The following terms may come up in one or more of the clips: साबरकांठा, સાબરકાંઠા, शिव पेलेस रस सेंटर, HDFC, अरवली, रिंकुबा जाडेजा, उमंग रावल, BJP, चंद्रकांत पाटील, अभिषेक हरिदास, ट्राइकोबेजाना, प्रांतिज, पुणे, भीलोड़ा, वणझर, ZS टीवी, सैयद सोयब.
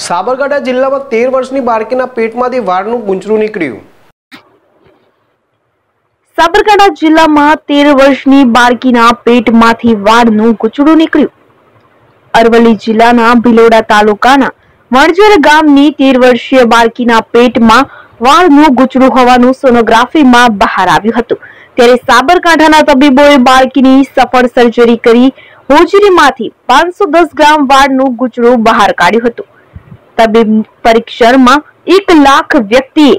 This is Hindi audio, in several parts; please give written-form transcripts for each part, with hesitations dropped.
साबरकांठा जिला में 13 वर्षनी बाळकीना पेटमांथी वाळनुं गुंचरू नीकळ्युं। साबरकांठा जिला में 13 वर्षनी बाळकीना पेटमांथी वाळनुं गुंचरू नीकळ्युं। अरवली जिल्लाना भीलोड़ा तालुकाना वणझर गामनी 13 वर्षीय बाळकीना पेटमां वाळनुं गुंचरू होवानुं सोनोग्राफीमां बहार आव्युं हतुं। त्यारे साबरकांठाना तबीबोए बाळकीनी सफल सर्जरी करी होजरीमांथी 510 ग्राम वाळनुं गुंचरू बहार काढ्युं हतुं। तबीबी परीक्षण में 1 लाख व्यक्ति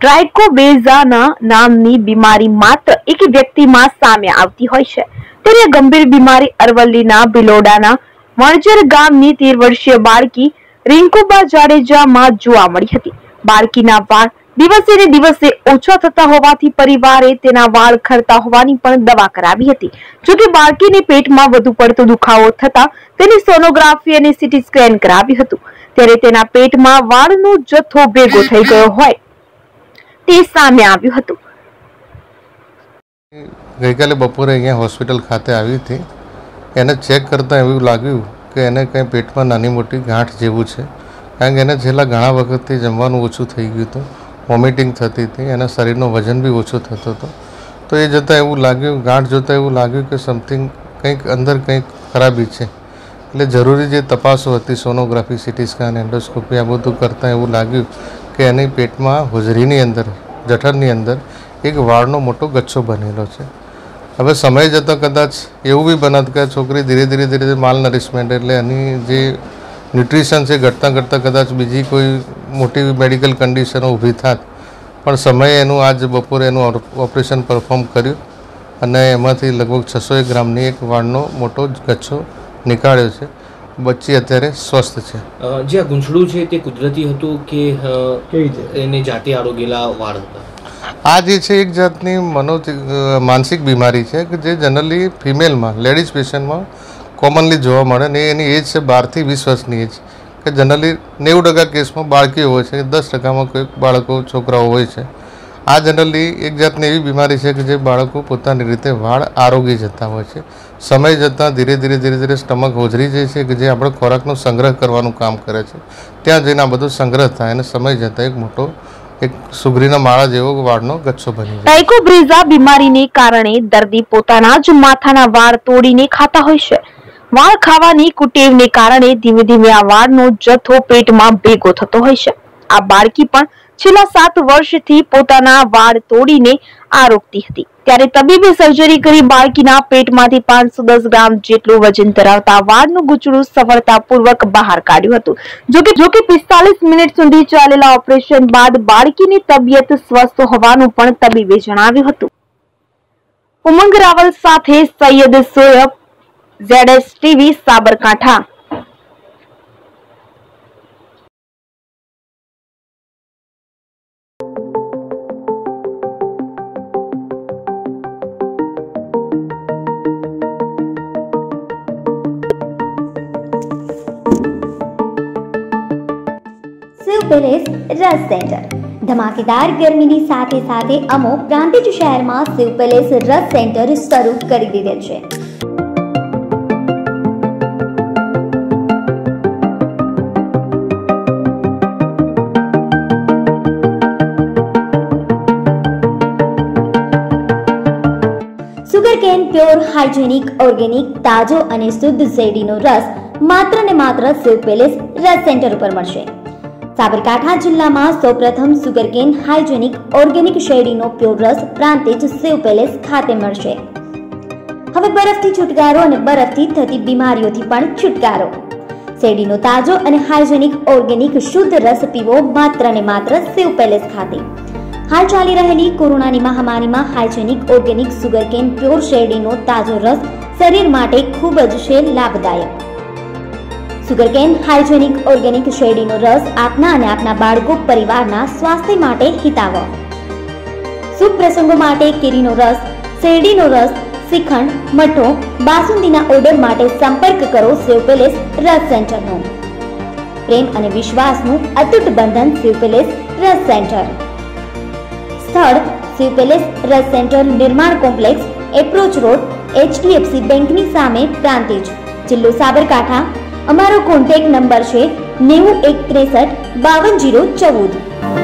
ट्राइकोबेजाना नामनी बीमारी मात्र एक व्यक्ति में सामे आवती होय छे। तेरे गंभीर बीमारी अरवलीना बिलोडाना वणझर गामनी 13 वर्षीय बाळकी रिंकुबा जाडेजा मां जोवा मळी हती। बाळकीना वाळ दिवसेने दिवसे ओछा थता होवाथी परिवारे तेना वाळ खरता होवानी पण दवा करावी हती। जो कि बाळकीने पेटमां वधु पडतो दुखावो थता तेनी सोनोग्राफी अने सीटी स्केन करावी हतुं। त्यारे तेना पेटमां वाळनो जथ्थो भेगो थई गयो होय ते सामे आव्युं हतुं। गईकाले बपोरे अहींया हॉस्पिटल खाते आवी हती। एने चेक करता एवुं लाग्युं के एने कई पेटमां नानी मोटी गांठ जेवुं छे, कारण के एने छेल्ला घणा वखतथी जमवानुं ओछुं थई गयुं हतुं, वोमिटिंग थती थी, एना शरीरनो वजन भी ओछो थतो हतो। तो ये जता एवुं लाग्युं, गांठ जोता एवुं लाग्युं कि समथिंग कंईक अंदर कंईक खराबी छे। एटले जरूरी जे तपासो हती सोनोग्राफी, सीटी स्केन, एंडोस्कोपी आ बधुं करता एवुं लाग्युं के एनी पेटमां होजरीनी अंदर, जठरनी अंदर एक वाळनो मोटो गच्छो बनेलो छे। हवे समय जता कदाच एवुं भी बनत के छोकरी धीरे धीरे धीरे माल नरिशमेंट एटले एनी जे न्यूट्रिशन से घटता घटता कदाच बीजी कोई मोटी मेडिकल कंडीशन ऊभी थात, पण समय एनु आज बपोरे एनु ऑपरेशन परफॉर्म कर्युं अने एमांथी लगभग 601 ग्रामनी एक वाळनो मोटो गच्छो निकाळ्यो छे। बच्ची अत्यारे स्वस्थ छे। जे आ गुंचळू छे ते कुदरती हतुं के केवी रीते एने जाते आरोगेला वाळ हता? आ जे छे एक जातनी मानसिक बीमारी छे के जे जनरली फीमेल में, लेडीज पेशेंट में कॉमनली जोवा मळे ने एनी एज छे 12 થી 20 वर्षनी एज के जनरली 90% केस में बाळकी होय छे, 10% में कोई बाळको छोकराओ होय छे। आ जनरली एक जातनी एवी बीमारी छे के जे बाळको पोतानी रीते वाळ आरोगी जता होय छे। समय जता धीरे धीरे धीरे धीरे स्टमक होजरी जाय छे के जे आपणे खोराकनो संग्रह करवानुं काम करे छे, त्यां जईने आ बधो संग्रह थाय अने समय जता एक मोटो एक सुगरीना माळा जेवो वाळनो गच्छो बनी जाय। टाइकोब्रिजा बीमारीने कारणे दर्दी पोताना ज माथाना वाळ तोडीने खाता होय छे। वाळ खावानी कुटेवने कारणे धीमे धीमे आ वाळनो जथ्थो पेटमां भेगो थतो होय छे। आ बाळकी पण छेल्ला 7 वर्षथी पोताना वाळ तोडीने आरोगती हती। त्यारे तबीबे सर्जरी करी बाळकीना पेटमांथी 510 ग्राम जेटलुं वजन धरावता वाळनुं गुंचळुं सफळतापूर्वक बहार काढ्युं हतुं। जो कि 45 मिनिट सुधी चालेला ऑपरेशन बाद बाळकीनी तबियत स्वस्थ होवानुं पण तबीबे जणाव्युं हतुं। उमंग रावल साथे सैयद सोयब, ZS टीवी, साबरकांठा। Shiv Ras centre धमाकेदार गर्मी साथ साथ अमो प्रांतिज शहर में शिव पेलेस रस सेंटर शुरू कर दीधे छे। सुगरकेन प्योर हाइजेनिक ऑर्गेनिक ताजो अने शुद्ध शेरडीनो रस मात्र ने मात्र शिव पेलेस रस सेंटर पर मळशे। साबरकांठा जिल्लामां सौप्रथम सुगरकेन हाइजेनिक ऑर्गेनिक शेरडीनो प्योर रस प्रांतेज शिव पेलेस खाते मळशे। हवे बरफथी छुटकारो अने बरफथी थती बीमारीओथी पण छुटकारो। शेरडीनो ताजो अने हाइजेनिक ऑर्गेनिक शुद्ध रस पीवो मात्र ने मात्र शिव पेलेस खाते। हाल चाली रहेली कोरोनानी महामारीमां हाइजेनिक ऑर्गेनिक सुगरकेन प्योर शेरडीनो ताजो रस शरीर माटे खूब ज छे लाभदायक। सुगरकेन हाइजेनिक ऑर्गेनिक शेरडीनो रस आपना अने आपना बाळको परिवारना स्वास्थ्य माटे हिताव। शुभ प्रसंगो माटे केरीनो रस, शेरडीनो रस, श्रीखंड, मठो, बासुंदीना ऑर्डर माटे संपर्क करो शिव पेलेस रस सेंटरनो। प्रेम अने विश्वासनु अतूट बंधन शिव पेलेस रस सेंटर। स्थल शिव पेलेस रस सेंटर निर्माण complex, approach road, HDFC bank ની સામે, પ્રાંતિજ, જિલ્લો સાબરકાંઠા। અમારો કોન્ટેક્ટ નંબર છે 91635214।